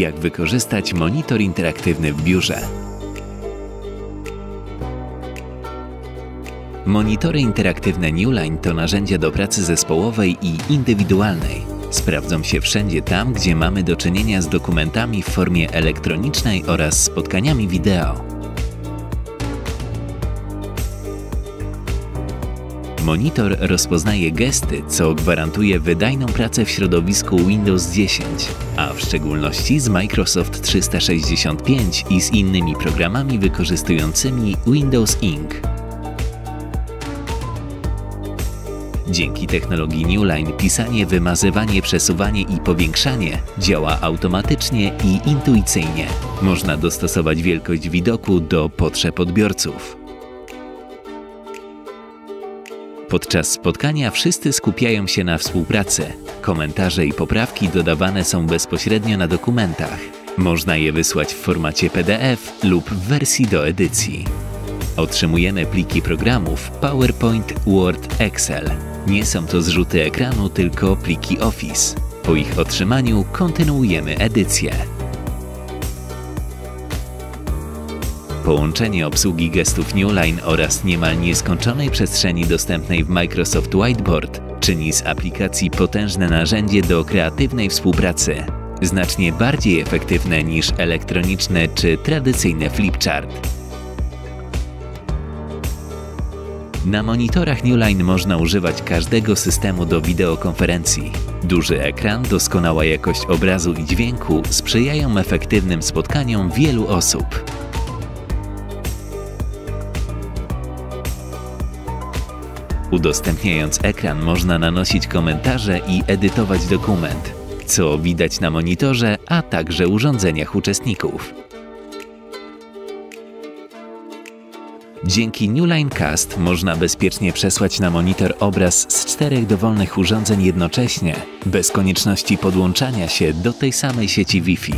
jak wykorzystać monitor interaktywny w biurze. Monitory interaktywne Newline to narzędzie do pracy zespołowej i indywidualnej. Sprawdzą się wszędzie tam, gdzie mamy do czynienia z dokumentami w formie elektronicznej oraz spotkaniami wideo. Monitor rozpoznaje gesty, co gwarantuje wydajną pracę w środowisku Windows 10, a w szczególności z Microsoft 365 i z innymi programami wykorzystującymi Windows Ink. Dzięki technologii Newline pisanie, wymazywanie, przesuwanie i powiększanie działa automatycznie i intuicyjnie. Można dostosować wielkość widoku do potrzeb odbiorców. Podczas spotkania wszyscy skupiają się na współpracy. Komentarze i poprawki dodawane są bezpośrednio na dokumentach. Można je wysłać w formacie PDF lub w wersji do edycji. Otrzymujemy pliki programów PowerPoint, Word, Excel. Nie są to zrzuty ekranu, tylko pliki Office. Po ich otrzymaniu kontynuujemy edycję. Połączenie obsługi gestów Newline oraz niemal nieskończonej przestrzeni dostępnej w Microsoft Whiteboard czyni z aplikacji potężne narzędzie do kreatywnej współpracy. Znacznie bardziej efektywne niż elektroniczne czy tradycyjne flipchart. Na monitorach Newline można używać każdego systemu do wideokonferencji. Duży ekran, doskonała jakość obrazu i dźwięku sprzyjają efektywnym spotkaniom wielu osób. Udostępniając ekran można nanosić komentarze i edytować dokument, co widać na monitorze, a także urządzeniach uczestników. Dzięki Newline Cast można bezpiecznie przesłać na monitor obraz z 4 dowolnych urządzeń jednocześnie, bez konieczności podłączania się do tej samej sieci Wi-Fi.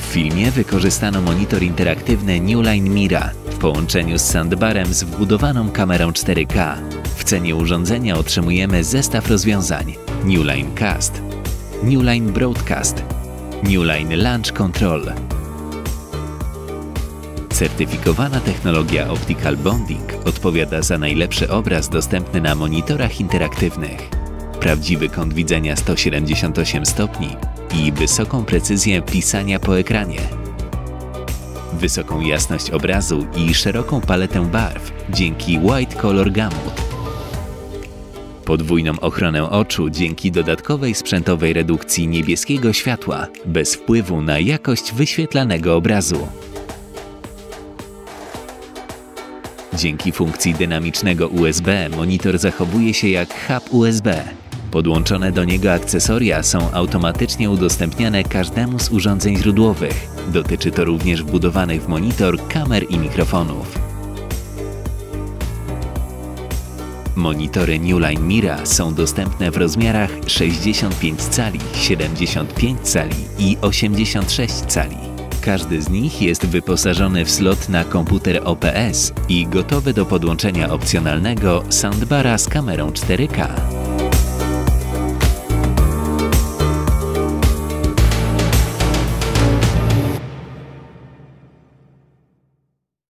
W filmie wykorzystano monitor interaktywny Newline Mira w połączeniu z sandbarem z wbudowaną kamerą 4K. W cenie urządzenia otrzymujemy zestaw rozwiązań Newline Cast, Newline Broadcast, Newline Launch Control. Certyfikowana technologia Optical Bonding odpowiada za najlepszy obraz dostępny na monitorach interaktywnych. Prawdziwy kąt widzenia 178 stopni i wysoką precyzję pisania po ekranie. Wysoką jasność obrazu i szeroką paletę barw dzięki White Color Gamut. Podwójną ochronę oczu dzięki dodatkowej sprzętowej redukcji niebieskiego światła bez wpływu na jakość wyświetlanego obrazu. Dzięki funkcji dynamicznego USB monitor zachowuje się jak hub USB. Podłączone do niego akcesoria są automatycznie udostępniane każdemu z urządzeń źródłowych. Dotyczy to również wbudowanych w monitor kamer i mikrofonów. Monitory Newline Mira są dostępne w rozmiarach 65 cali, 75 cali i 86 cali. Każdy z nich jest wyposażony w slot na komputer OPS i gotowy do podłączenia opcjonalnego sandbara z kamerą 4K.